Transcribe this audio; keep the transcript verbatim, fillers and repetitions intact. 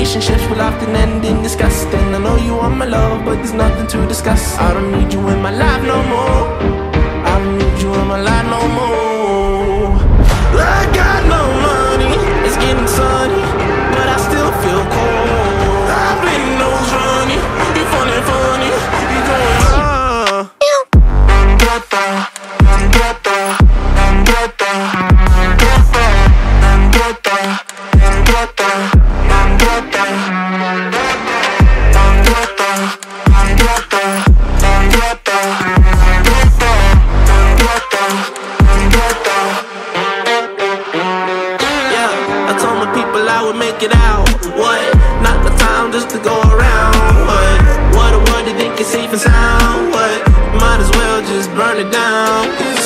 relationships will often end in disgust. And I know you want my love, but there's nothing to discuss. I don't need you in my life no more. I don't need you in my life no more. I got no money, it's getting sunny, but I still feel cold. I've been nose running, you funny, funny, you going ah. Safe and sound, but might as well just burn it down.